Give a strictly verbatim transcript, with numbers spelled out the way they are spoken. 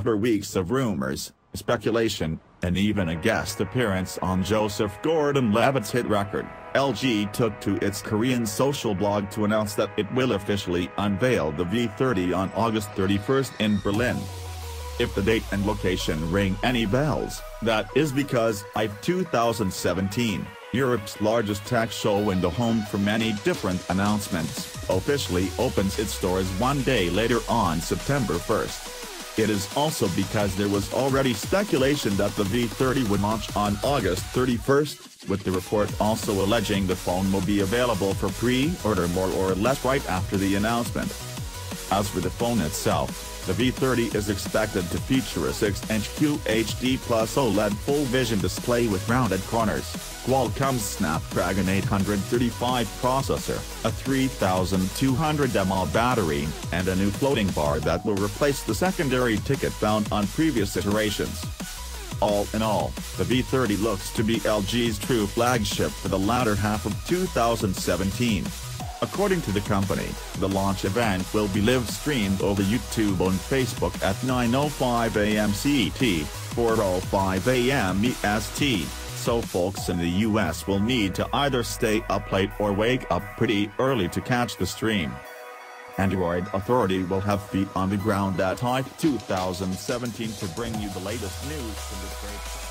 after weeks of rumors, speculation, and even a guest appearance on Joseph Gordon-Levitt's hit record, L G took to its Korean social blog to announce that it will officially unveil the V thirty on August thirty-first in Berlin. If the date and location ring any bells, that is because I F A twenty seventeen, Europe's largest tech show and the home for many different announcements, officially opens its doors one day later on September first. It is also because there was already speculation that the V thirty would launch on August thirty-first, with the report also alleging the phone will be available for pre-order more or less right after the announcement. As for the phone itself, the V thirty is expected to feature a six inch Q H D plus OLED full-vision display with rounded corners, Qualcomm's Snapdragon eight thirty-five processor, a three thousand two hundred milliamp hour battery, and a new floating bar that will replace the secondary ticket found on previous iterations. All in all, the V thirty looks to be L G's true flagship for the latter half of two thousand seventeen. According to the company, the launch event will be live-streamed over YouTube and Facebook at nine oh five A M C E T, four oh five A M E S T, so folks in the U S will need to either stay up late or wake up pretty early to catch the stream. Android Authority will have feet on the ground at I F A two thousand seventeen to bring you the latest news from this great show.